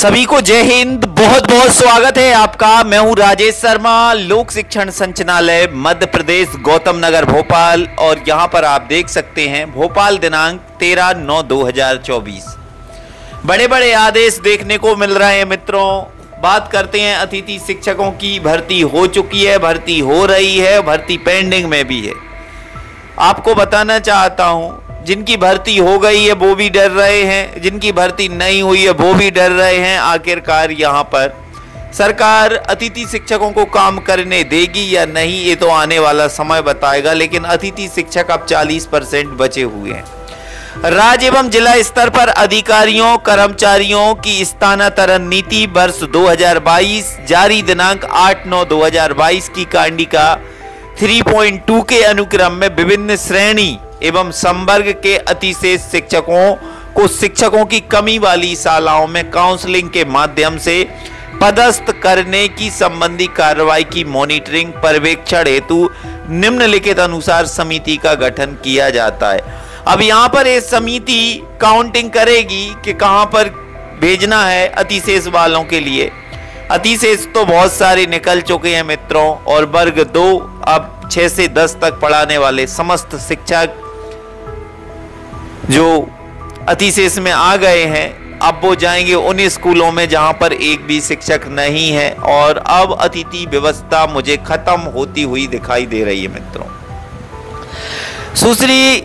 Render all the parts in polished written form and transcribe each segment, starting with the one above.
सभी को जय हिंद। बहुत बहुत स्वागत है आपका। मैं हूं राजेश शर्मा, लोक शिक्षण संचालनालय मध्य प्रदेश, गौतम नगर भोपाल। और यहां पर आप देख सकते हैं भोपाल दिनांक 13/9/2024। बड़े बड़े आदेश देखने को मिल रहे हैं मित्रों। बात करते हैं अतिथि शिक्षकों की। भर्ती हो चुकी है, भर्ती हो रही है, भर्ती पेंडिंग में भी है। आपको बताना चाहता हूं, जिनकी भर्ती हो गई है वो भी डर रहे हैं, जिनकी भर्ती नहीं हुई है वो भी डर रहे हैं। आखिरकार यहाँ पर सरकार अतिथि शिक्षकों को काम करने देगी या नहीं, ये तो आने वाला समय बताएगा। लेकिन अतिथि शिक्षक अब 40% बचे हुए हैं। राज्य एवं जिला स्तर पर अधिकारियों कर्मचारियों की स्थानांतरण नीति वर्ष 2022 जारी दिनांक 8/9/2022 की कांडिका 3.2 के अनुक्रम में विभिन्न श्रेणी एवं संवर्ग के अतिशेष शिक्षकों को शिक्षकों की कमी वाली शालाओं में काउंसलिंग के माध्यम से पदस्थ करने की संबंधी कार्रवाई की मॉनिटरिंग पर्यवेक्षण हेतु निम्नलिखित अनुसार समिति का गठन किया जाता है। अब यहाँ पर ये समिति काउंटिंग करेगी कि कहाँ पर भेजना है अतिशेष वालों के लिए। अतिशेष तो बहुत सारे निकल चुके हैं मित्रों, और वर्ग 2 अब 6 से 10 तक पढ़ाने वाले समस्त शिक्षक जो अतिशेष में आ गए हैं, अब वो जाएंगे उन स्कूलों में जहां पर एक भी शिक्षक नहीं है। और अब अतिथि व्यवस्था मुझे खत्म होती हुई दिखाई दे रही है मित्रों। सुश्री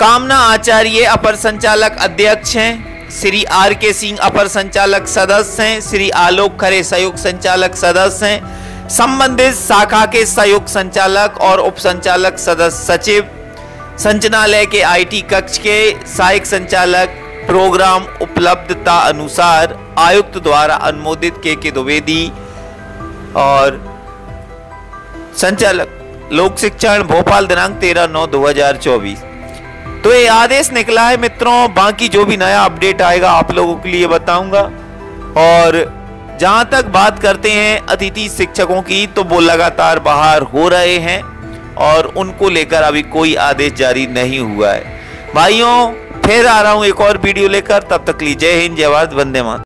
कामना आचार्य अपर संचालक अध्यक्ष हैं, श्री आर के सिंह अपर संचालक सदस्य हैं, श्री आलोक खरे संयुक्त संचालक सदस्य हैं, संबंधित शाखा के संयुक्त संचालक और उप संचालक सदस्य सचिव, संचालनालय के आईटी कक्ष के सहायक संचालक, प्रोग्राम उपलब्धता अनुसार आयुक्त द्वारा अनुमोदित के द्विवेदी, और संचालक लोक शिक्षण भोपाल दिनांक 13/9/2024। तो ये आदेश निकला है मित्रों। बाकी जो भी नया अपडेट आएगा आप लोगों के लिए बताऊंगा। और जहां तक बात करते हैं अतिथि शिक्षकों की, तो वो लगातार बाहर हो रहे हैं और उनको लेकर अभी कोई आदेश जारी नहीं हुआ है। भाइयों, फिर आ रहा हूं एक और वीडियो लेकर। तब तक लीजिए जय हिंद, जय भारत, वंदे मातरम।